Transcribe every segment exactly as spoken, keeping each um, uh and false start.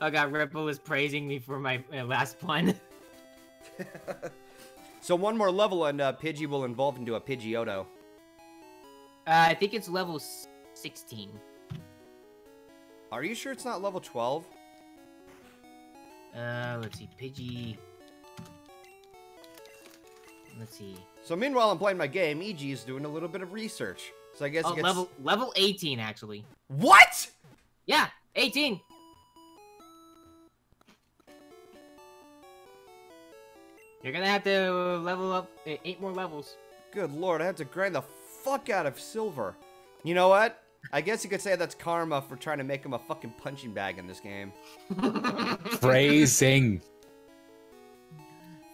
Oh god, Ripple was praising me for my uh, last pun. So one more level and uh, Pidgey will evolve into a Pidgeotto. Uh, I think it's level sixteen. Are you sure it's not level twelve? Uh, let's see, Pidgey... Let's see. So meanwhile I'm playing my game, E G is doing a little bit of research. So I guess oh, it gets... level, level eighteen, actually. What?! Yeah, eighteen! You're gonna have to level up eight more levels. Good lord, I have to grind the fuck out of silver. You know what? I guess you could say that's karma for trying to make him a fucking punching bag in this game. Phrasing.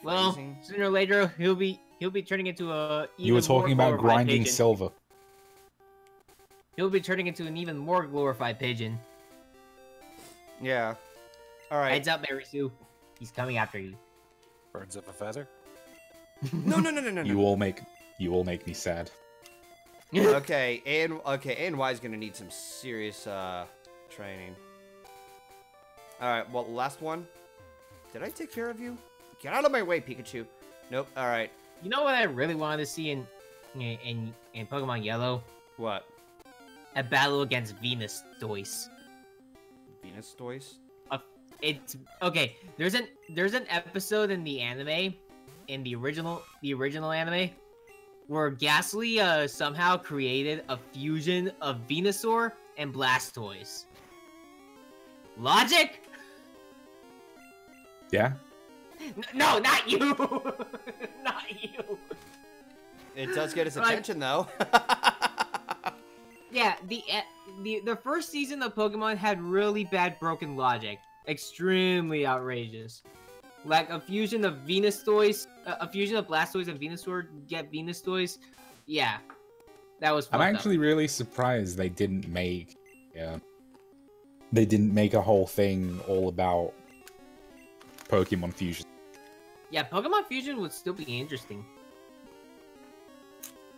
Well, Phrasing. sooner or later he'll be he'll be turning into a. Even you were talking about grinding pigeon. silver. He'll be turning into an even more glorified pigeon. Yeah. All right. Heads up, Mary Sue. He's coming after you. Burns up a feather. No, no, no, no, no. You all make you all make me sad. Okay, and okay, and Y's gonna need some serious uh training. All right, well, last one. Did I take care of you? Get out of my way, Pikachu. Nope. All right. You know what I really wanted to see in in in Pokemon Yellow? What? A battle against Venus Toys. Venus Toys. It's okay. There's an there's an episode in the anime, in the original the original anime, where Ghastly uh, somehow created a fusion of Venusaur and Blastoise. Logic? Yeah. N no, not you. Not you. It does get his attention though. Yeah. The the the first season of Pokemon had really bad broken logic. Extremely outrageous. Like a fusion of Venusaur, uh, a fusion of Blastoise and Venusaur get Venusaur. Yeah, that was. I'm actually up. really surprised they didn't make. Yeah, they didn't make a whole thing all about Pokemon fusion. Yeah, Pokemon fusion would still be interesting.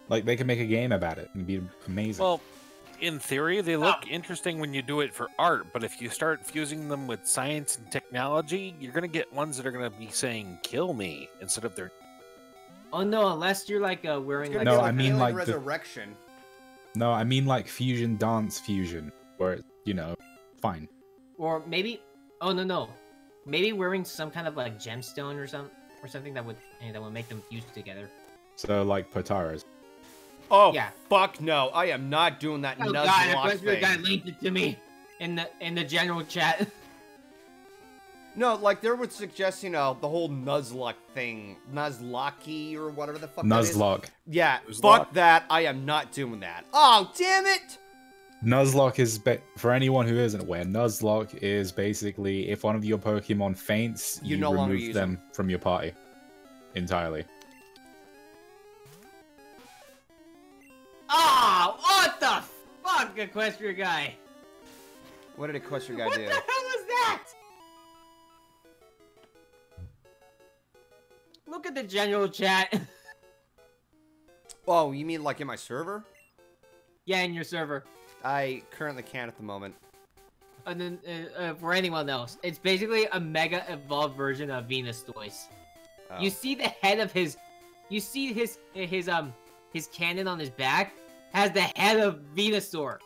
Like they could make a game about it and be amazing. Well. In theory, they look oh. interesting when you do it for art, but if you start fusing them with science and technology, you're going to get ones that are going to be saying, kill me, instead of their... Oh, no, unless you're, like, uh, wearing, like... No, like I mean, like... Resurrection. The... No, I mean, like, fusion dance fusion, where, it's, you know, fine. Or maybe... Oh, no, no. Maybe wearing some kind of, like, gemstone or, some... or something that would you know, that would make them fuse together. So, like, Potara's. Oh yeah. Fuck no! I am not doing that oh, Nuzlocke thing. Guy linked it to me in the in the general chat. No, like they would suggest, you know, the whole Nuzlocke thing, Nuzlocke or whatever the fuck. Nuzlocke. That is. Yeah, Nuzlocke. Fuck that! I am not doing that. Oh damn it! Nuzlocke is for anyone who isn't aware. Nuzlocke is basically if one of your Pokemon faints, you, you no remove them it. from your party entirely. Ah, oh, what the fuck, Equestria guy? What did Equestria guy what do? What the hell was that? Look at the general chat. Oh, you mean like in my server? Yeah, in your server. I currently can't at the moment. And then uh, uh, for anyone else, it's basically a mega evolved version of Venusaur. Oh. You see the head of his, you see his his um. his cannon on his back has the head of Venusaur.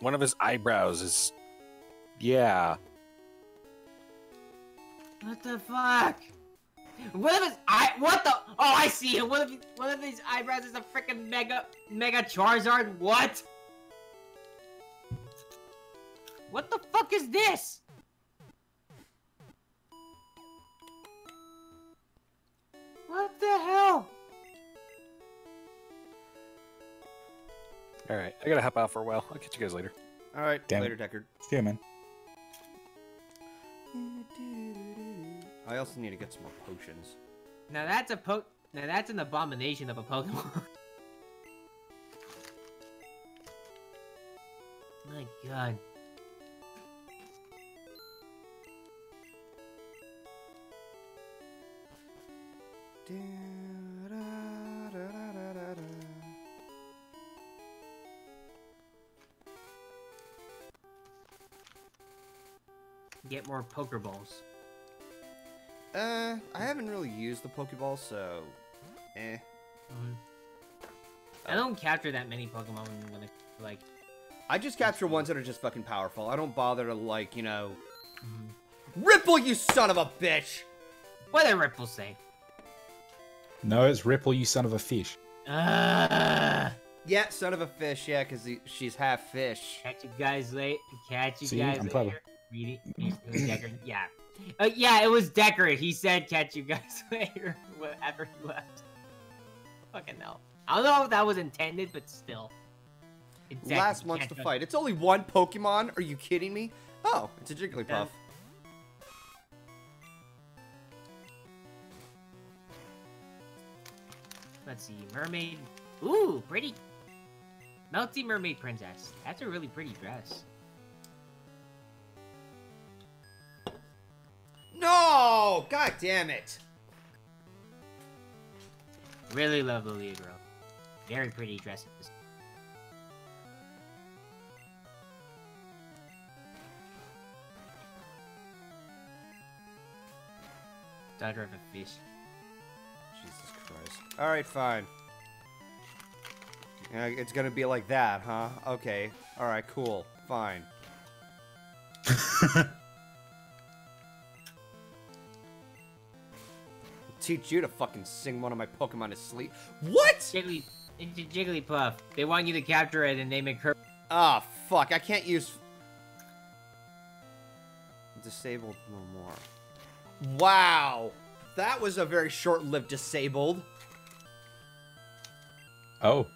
One of his eyebrows is... Yeah. What the fuck? What if his eye... What the... Oh, I see it. What if, what if his eyebrows is a freaking mega... Mega Charizard? What? What the fuck is this? What the hell? All right, I gotta hop out for a while. I'll catch you guys later. All right, Damn later, Deckard. Yeah, man. I also need to get some more potions. Now that's a po. Now that's an abomination of a Pokemon. My God. get more Pokeballs? Uh, I haven't really used the Pokeball, so eh. Mm-hmm. I don't capture that many Pokemon when it, like. I just capture ones that are just fucking powerful. I don't bother to, like, you know. Mm-hmm. Ripple, you son of a bitch! What did Ripple say? No, it's Ripple, you son of a fish. Uh... Yeah, son of a fish, yeah, because she's half fish. Catch you guys late. Catch you See, guys I'm later. Clever. Read it. Yeah. Uh, yeah, it was Decker. He said catch you guys later. Whatever he left. Fucking hell. I don't know if that was intended, but still. Exactly. Last month's the fight. It's only one Pokemon? Are you kidding me? Oh, it's a Jigglypuff. Um, let's see. Mermaid. Ooh, pretty. Melty Mermaid Princess. That's a really pretty dress. No! God damn it! Really love the lead girl. Very pretty dresses. Daughter of a fish. Jesus Christ. Alright, fine. Uh, it's gonna be like that, huh? Okay. Alright, cool. Fine. Teach you to fucking sing one of my Pokemon to sleep. What? Jiggly, Jigglypuff. They want you to capture it and name it Kirby. Ah, oh, fuck. I can't use... Disabled no more. Wow. That was a very short-lived disabled. Oh.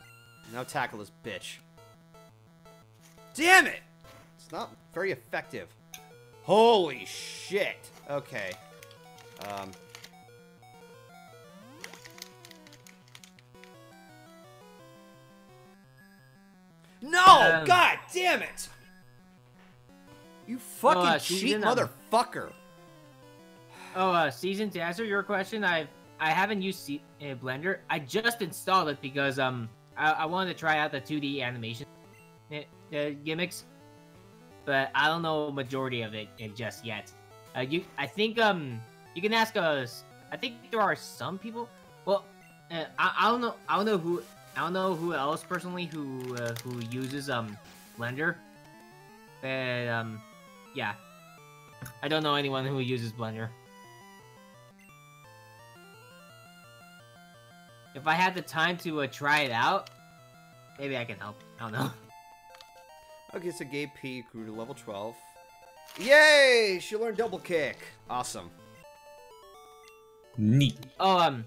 Now tackle this bitch. Damn it! It's not very effective. Holy shit. Okay. Um... No! Um, God damn it! You fucking oh, uh, cheat motherfucker! Oh, uh, Season, to answer your question, I I haven't used C uh, Blender. I just installed it because um I, I wanted to try out the two D animation uh, gimmicks, but I don't know majority of it just yet. Uh, you, I think um you can ask us. I think there are some people. Well, uh, I I don't know. I don't know who. I don't know who else personally who uh, who uses um Blender, but um yeah, I don't know anyone who uses Blender. If I had the time to uh, try it out, maybe I can help. I don't know. Okay, so Gay P grew to level twelve. Yay! She learned double kick. Awesome. Neat. Oh um.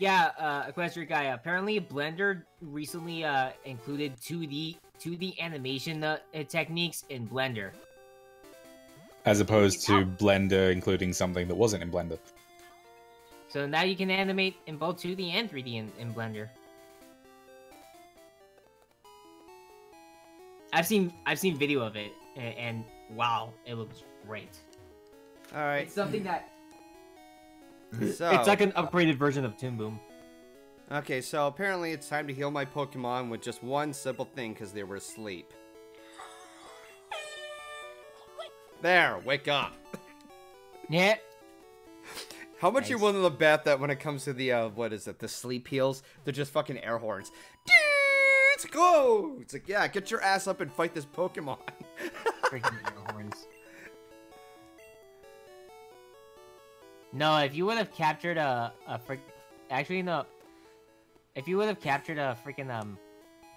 Yeah, uh, Equestria Guy, apparently Blender recently, uh, included two D, two D animation, uh, techniques in Blender. As opposed to oh. Blender including something that wasn't in Blender. So now you can animate in both two D and three D in, in Blender. I've seen, I've seen video of it, and, and wow, it looks great. Alright. It's something that... So, it's like an upgraded version of Toon Boom. Okay, so apparently it's time to heal my Pokemon with just one simple thing because they were asleep. There, wake up. Yeah. How much nice. Are you willing to bet that when it comes to the, uh, what is it, the sleep heals? They're just fucking air horns. Let's go! It's like, yeah, get your ass up and fight this Pokemon. Freaking air horns. No, if you would have captured a a frick, actually no. If you would have captured a freaking um,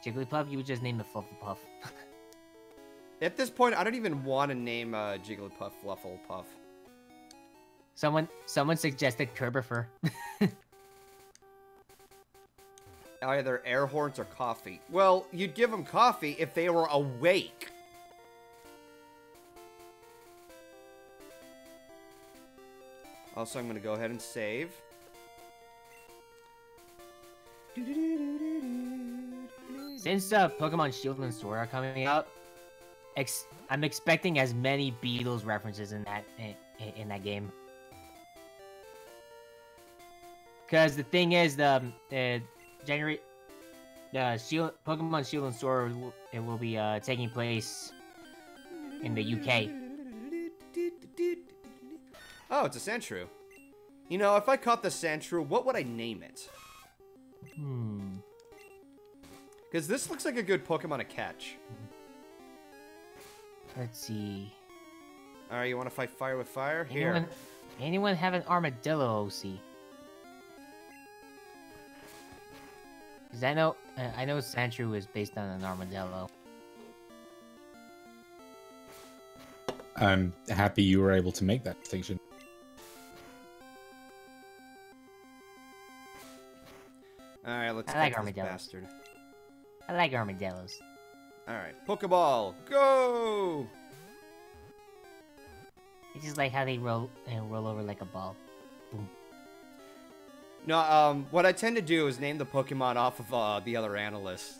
Jigglypuff, you would just name the Flufflepuff. At this point, I don't even want to name uh, Jigglypuff Flufflepuff. Someone, someone suggested Kerbifer. Either air horns or coffee. Well, you'd give them coffee if they were awake. Also, I'm going to go ahead and save. Since uh, Pokemon Shield and Sword are coming out, ex I'm expecting as many Beatles references in that in, in that game. Because the thing is, the uh, January, the Shield Pokemon Shield and Sword will, it will be uh, taking place in the U K. Oh, it's a Sandshrew. You know, if I caught the Sandshrew, what would I name it? Hmm. Because this looks like a good Pokemon to catch. Let's see. Alright, you want to fight fire with fire? Anyone, Here. Anyone have an Armadillo O C? Because I know, uh, I know Sandshrew is based on an Armadillo. I'm happy you were able to make that distinction. Alright, let's I like Armadillos. Bastard. I like Armadillos. Alright, Pokeball, go! I just like how they roll and roll over like a ball. Boom. No, um, what I tend to do is name the Pokemon off of uh, the other analysts.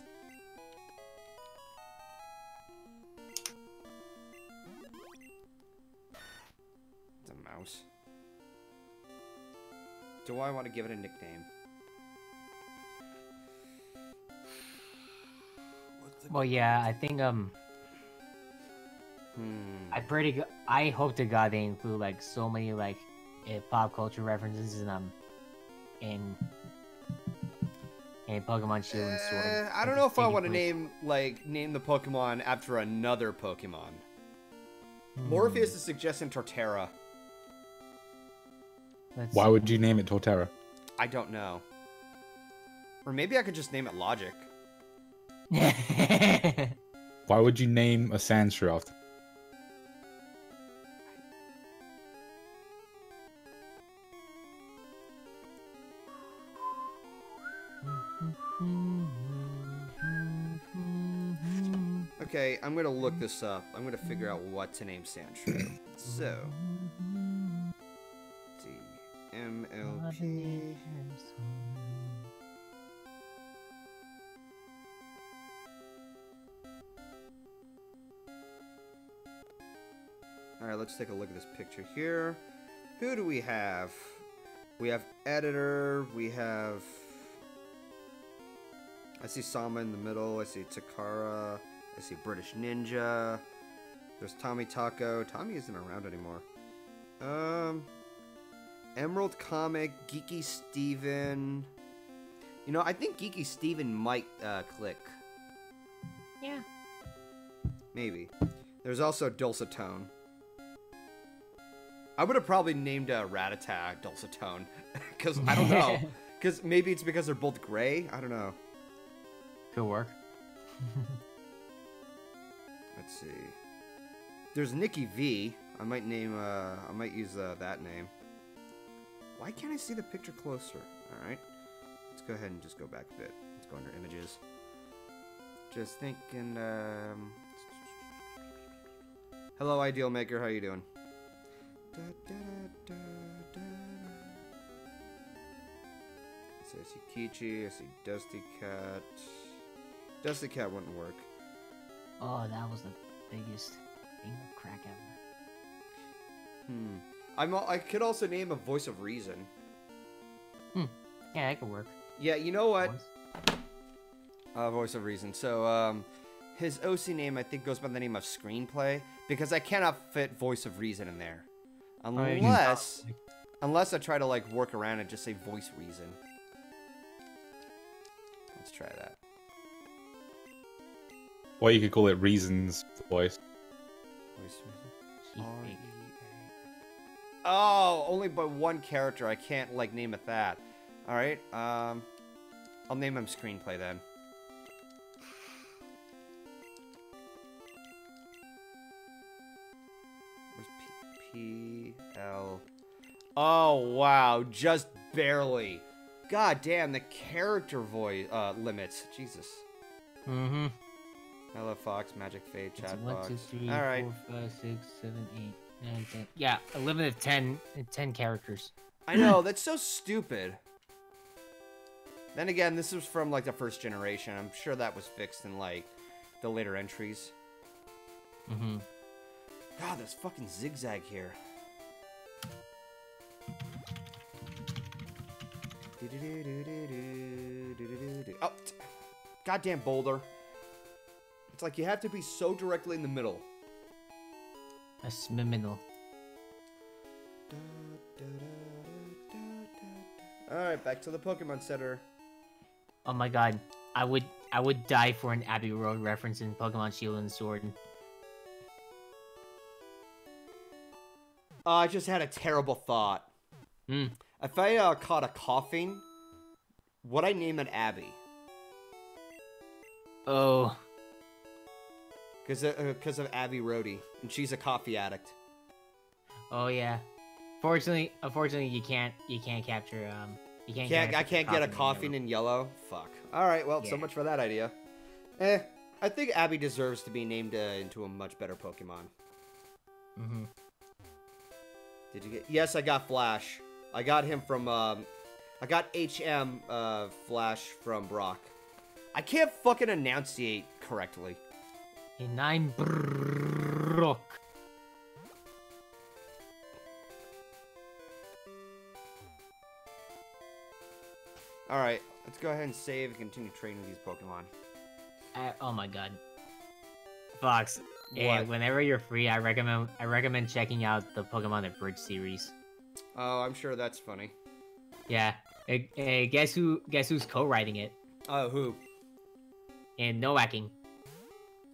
It's a mouse. Do I want to give it a nickname? Well, yeah, I think, um... Hmm. I pray to go I hope to God they include, like, so many, like, uh, pop culture references and, um... in... in Pokemon Shield and Sword. Uh, I don't know if I want to name, like, name the Pokemon after another Pokemon. Hmm. Morpheus is suggesting Torterra. Let's Why see. would you name it Torterra? I don't know. Or maybe I could just name it Logic. Why would you name a Sandshrew after? Okay, I'm gonna look this up. I'm gonna figure out what to name Sandshrew. So, D M L P. Alright, let's take a look at this picture here. Who do we have? We have editor, we have... I see Sama in the middle, I see Takara, I see British Ninja. There's Tommy Taco. Tommy isn't around anymore. Um, Emerald Comic, Geeky Steven. You know, I think Geeky Steven might uh, click. Yeah. Maybe. There's also Dulcetone. I would have probably named uh, Rattata Dulcetone, because I don't know, because maybe it's because they're both gray. I don't know. Could work. Let's see. There's Nikki V. I might name. Uh, I might use uh, that name. Why can't I see the picture closer? All right. Let's go ahead and just go back a bit. Let's go under images. Just thinking. Um... Hello, Ideal Maker. How you doing? Da, da, da, da, da. So I see Kichi, I see Dusty Cat. Dusty Cat wouldn't work. Oh, that was the biggest thing of crack ever. Hmm. I'm, I could also name a Voice of Reason. Hmm. Yeah, that could work. Yeah, you know what? Voice, uh, Voice of Reason. So, um... his O C name, I think, goes by the name of Screenplay, because I cannot fit Voice of Reason in there. Unless, oh, yeah. unless I try to like work around and just say voice reason. Let's try that. Or you could call it reasons voice. Voice reason. R E A. Oh, only but one character. I can't like name it that. All right. Um, I'll name him Screenplay then. P L. Oh wow, just barely. God damn the character voice uh, limits. Jesus. Mm-hmm. Hello Fox, Magic Fade, Chat Box. All right. four, five, six, seven, eight, nine, ten. Yeah, a limit of ten, ten characters. I know that's so stupid. Then again, this was from like the first generation. I'm sure that was fixed in like the later entries. Mm-hmm. God, there's fucking zigzag here. Oh, goddamn boulder. It's like you have to be so directly in the middle. A middle. Alright, back to the Pokemon Center. Oh my god. I would I would die for an Abbey Road reference in Pokemon Shield and Sword. Uh, I just had a terrible thought. Mm. If I uh, caught a Koffing, would I name it Abby? Oh. Because uh, cause of Abby Roadie, and she's a coffee addict. Oh yeah. Fortunately, unfortunately, you can't you can't capture um you can't. can't I can't get a Koffing in yellow. Fuck. All right. Well, yeah. So much for that idea. Eh. I think Abby deserves to be named uh, into a much better Pokemon. Mm-hmm. Did you get? Yes, I got Flash. I got him from. Um, I got H M uh, Flash from Brock. I can't fucking enunciate correctly. And I'm Brock. All right, let's go ahead and save and continue training these Pokemon. Uh, oh my god, Fox. Yeah, whenever you're free, I recommend I recommend checking out the Pokemon at Bridge series. Oh, I'm sure that's funny. Yeah. Hey, hey, guess who? Guess who's co-writing it? Oh, who? And Nowacking.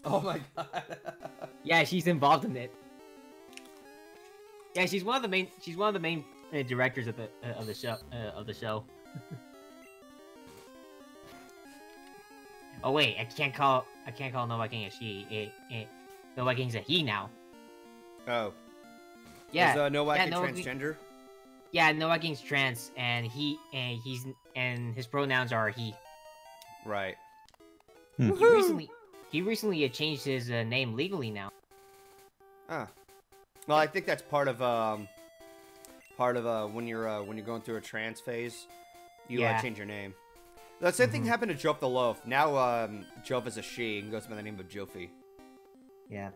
Oh my god. Yeah, she's involved in it. Yeah, she's one of the main. She's one of the main uh, directors of the uh, of the show uh, of the show. Oh wait, I can't call I can't call Nowacking a she. It, it, Nowacking's a he now. Oh. Yeah. Is uh, Nowacking yeah, transgender? Yeah, Nowacking's trans, and he and he's and his pronouns are he. Right. Hmm. He recently he recently changed his uh, name legally now. Ah. Well, I think that's part of um part of uh when you're uh, when you're going through a trans phase, you yeah. uh, change your name. The same mm-hmm. thing happened to Jove the Loaf. Now um Jove is a she and goes by the name of Jofi. Yeah.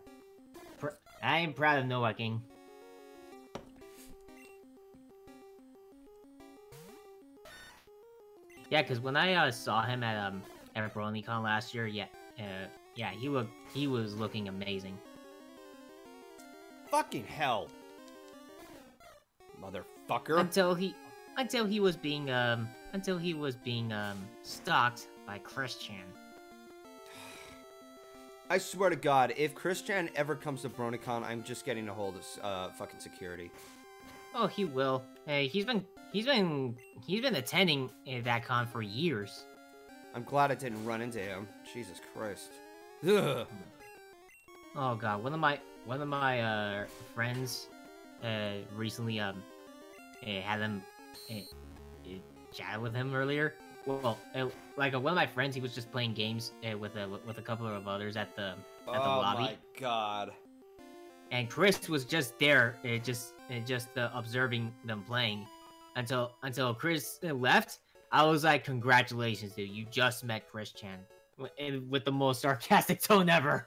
Pr I am proud of Nowacking. Yeah, because when I uh, saw him at um at BronyCon last year, yeah, uh, yeah, he looked he was looking amazing. Fucking hell, motherfucker! Until he, until he was being um until he was being um stalked by Chris-Chan. I swear to God, if Chris-Chan ever comes to BronyCon, I'm just getting a hold of uh fucking security. Oh, he will. Hey, he's been. He's been he's been attending that con for years. I'm glad I didn't run into him. Jesus Christ. Ugh. Oh god, one of my one of my uh, friends uh, recently um had him uh, chat with him earlier. Well, uh, like uh, one of my friends, he was just playing games uh, with a with a couple of others at the at the oh lobby. Oh my god. And Chris was just there, uh, just uh, just uh, observing them playing. Until until Chris left, I was like, "Congratulations, dude! You just met Chris-Chan," with the most sarcastic tone ever.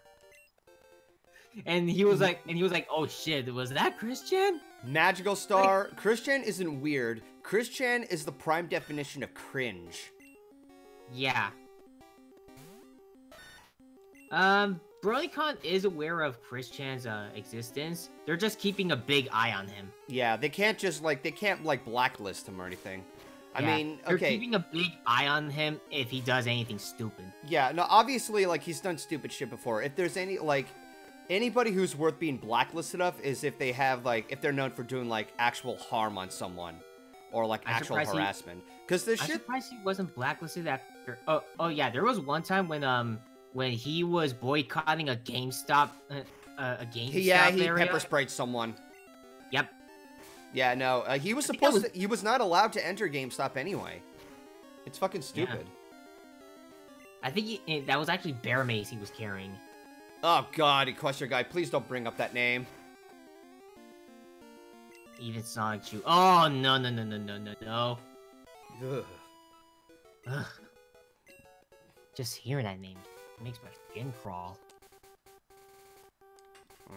And he was like, "And he was like, oh shit, was that Chris-Chan?" Magical Star, like, Chris-Chan isn't weird. Chris-Chan is the prime definition of cringe. Yeah. Um, BronyCon is aware of Chris-Chan's uh, existence. They're just keeping a big eye on him. Yeah, they can't just like they can't like blacklist him or anything. I yeah. mean, okay, they're keeping a big eye on him if he does anything stupid. Yeah, no, obviously, like he's done stupid shit before. If there's any like anybody who's worth being blacklisted of is if they have like if they're known for doing like actual harm on someone or like I'm actual harassment. Because this I'm shit. I'm surprised he wasn't blacklisted after. Oh, oh yeah, there was one time when um. when he was boycotting a GameStop, uh, a GameStop yeah, he area. Pepper sprayed someone. Yep. Yeah, no, uh, he was I supposed was... to. He was not allowed to enter GameStop anyway. It's fucking stupid. Yeah. I think he, that was actually Bear Mace he was carrying. Oh God, Equestria guy, please don't bring up that name. Even Sonic Chew. Oh no no no no no no no. Ugh. Ugh. Just hearing that name makes my skin crawl.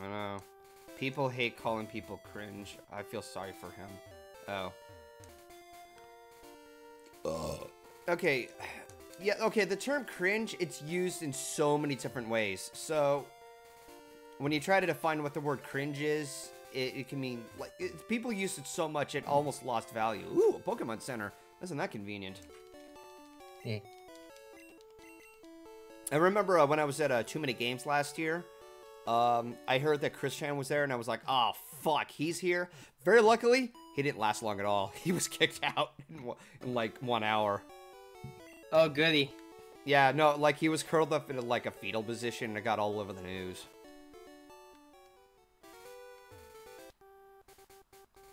I know. People hate calling people cringe. I feel sorry for him. Oh. Ugh. Okay. Yeah, okay, the term cringe, it's used in so many different ways. So, when you try to define what the word cringe is, it, it can mean, like, it, people used it so much it almost lost value. Ooh, a Pokemon Center. Isn't that convenient? Yeah. I remember uh, when I was at uh, Too Many Games last year, um, I heard that Chris-Chan was there, and I was like, oh, fuck, he's here. Very luckily, he didn't last long at all. He was kicked out in, in like, one hour. Oh, goody. Yeah, no, like, he was curled up in, like, a fetal position, and it got all over the news.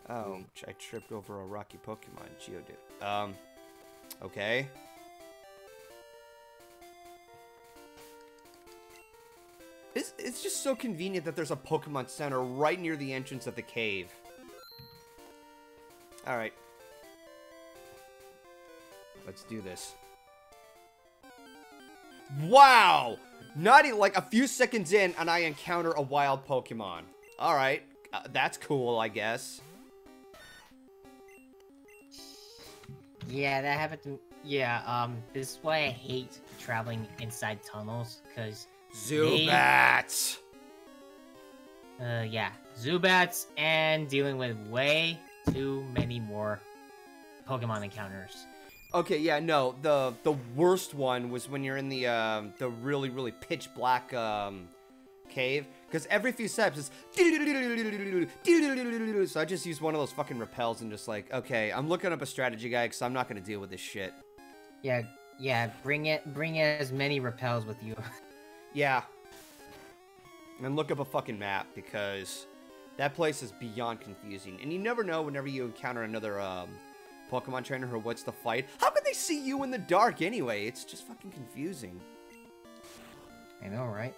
Oh, I tripped over a rocky Pokemon, Geodude. Um, okay. It's, it's just so convenient that there's a Pokemon Center right near the entrance of the cave. Alright. Let's do this. Wow! Not even, like, a few seconds in, and I encounter a wild Pokemon. Alright. Uh, that's cool, I guess. Yeah, that happened to... Yeah, um, this is why I hate traveling inside tunnels, because... Zubats! They, uh, yeah. Zubats and dealing with way too many more Pokemon encounters. Okay, yeah, no, the the worst one was when you're in the, um, the really, really pitch black, um, cave. Because every few steps is... So I just use one of those fucking repels and just like, okay, I'm looking up a strategy guide because I'm not going to deal with this shit. Yeah, yeah, bring it, bring it as many repels with you. Yeah. And look up a fucking map, because that place is beyond confusing. And you never know whenever you encounter another um, Pokemon trainer or what's the fight. How can they see you in the dark anyway? It's just fucking confusing. I know, right?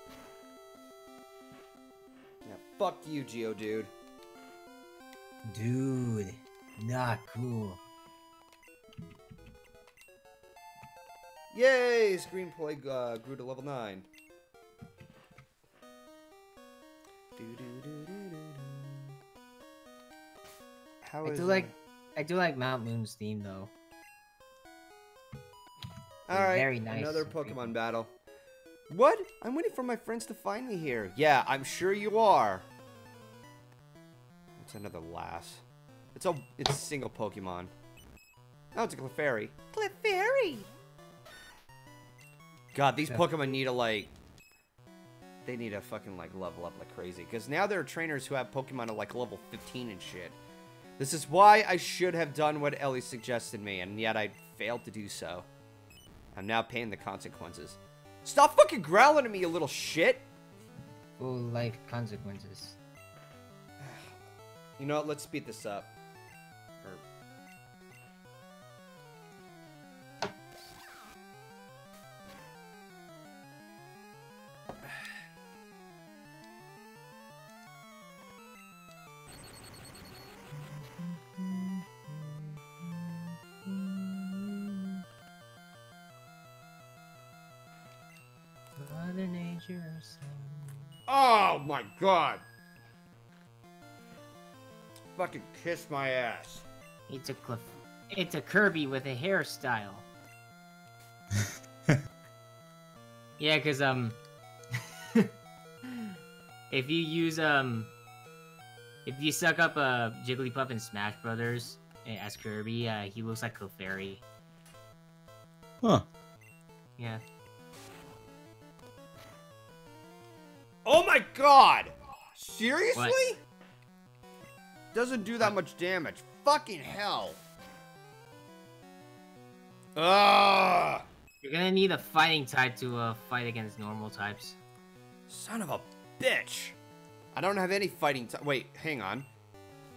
Yeah, fuck you, Geodude. Dude, not cool. Yay! Screenplay uh, grew to level nine. How is I do like that? I do like Mount Moon's theme though. All right, very nice. Another Pokemon battle. What? I'm waiting for my friends to find me here. Yeah, I'm sure you are. It's another Lass. It's a it's a single Pokemon. Oh, it's a Clefairy. Clefairy. God, these Pokemon need to, like, they need to fucking, like, level up like crazy. Because now there are trainers who have Pokemon at, like, level fifteen and shit. This is why I should have done what Ellie suggested me, and yet I failed to do so. I'm now paying the consequences. Stop fucking growling at me, you little shit! Full life consequences. You know what, let's speed this up. Oh my god! Fucking kiss my ass. It's a cliff. It's a Kirby with a hairstyle. Yeah, cause um, if you use um, if you suck up a uh, Jigglypuff in Smash Brothers as Kirby, uh, he looks like Clefairy. Huh? Yeah. Oh my god! Seriously? What? Doesn't do that much damage. Fucking hell. Ugh! You're gonna need a fighting type to uh, fight against normal types. Son of a bitch! I don't have any fighting type. Wait, hang on.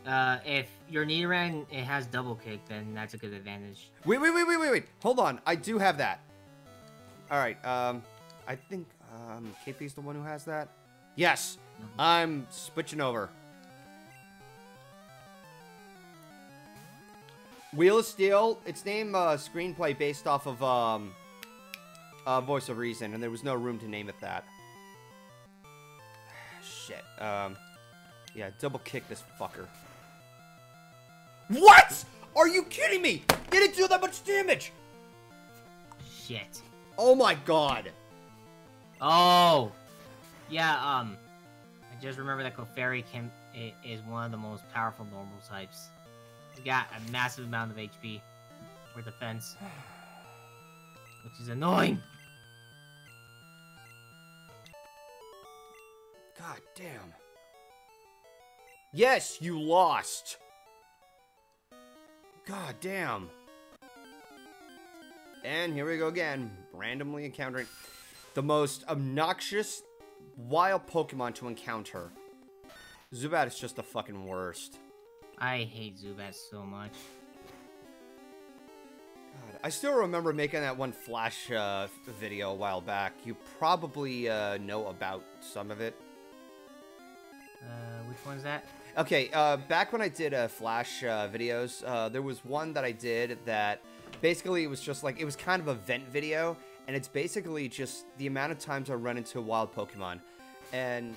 Uh, if your Nidoran it has double kick, then that's a good advantage. Wait, wait, wait, wait, wait, wait! Hold on, I do have that. Alright, um, I think... Um, K P's the one who has that? Yes! Mm-hmm. I'm switching over. Wheel of Steel, it's named uh, Screenplay based off of um, uh, Voice of Reason, and there was no room to name it that. Shit. Um, yeah, double kick this fucker. What?! Are you kidding me?! Did it do that much damage?! Shit. Oh my god! Oh, yeah. Um, I just remember that Clefairy can It is one of the most powerful normal types. It's got a massive amount of H P for defense, which is annoying. God damn. Yes, you lost. God damn. And here we go again, randomly encountering the most obnoxious wild Pokemon to encounter. Zubat is just the fucking worst. I hate Zubat so much. God, I still remember making that one Flash uh, video a while back. You probably uh, know about some of it. Uh, which one's that? Okay, uh, back when I did uh, Flash uh, videos, uh, there was one that I did that basically it was just like, it was kind of a vent video, and it's basically just the amount of times I run into wild Pokemon. And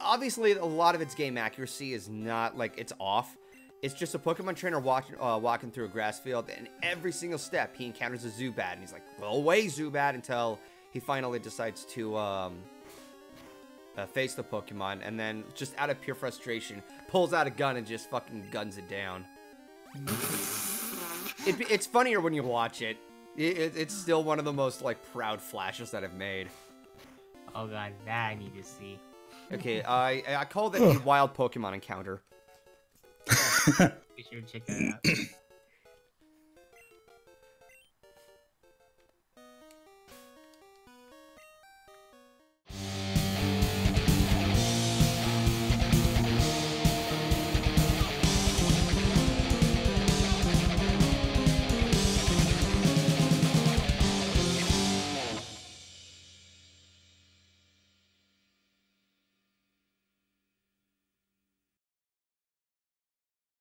obviously, a lot of its game accuracy is not, like, it's off. It's just a Pokemon trainer walking uh, walking through a grass field, and every single step, he encounters a Zubat, and he's like, go away, Zubat, until he finally decides to um, uh, face the Pokemon, and then, just out of pure frustration, pulls out a gun and just fucking guns it down. it, it's funnier when you watch it. It, it. It's still one of the most, like, proud flashes that I've made. Oh god, that I need to see. Okay, I I call that a wild Pokemon encounter. Be sure to check that out.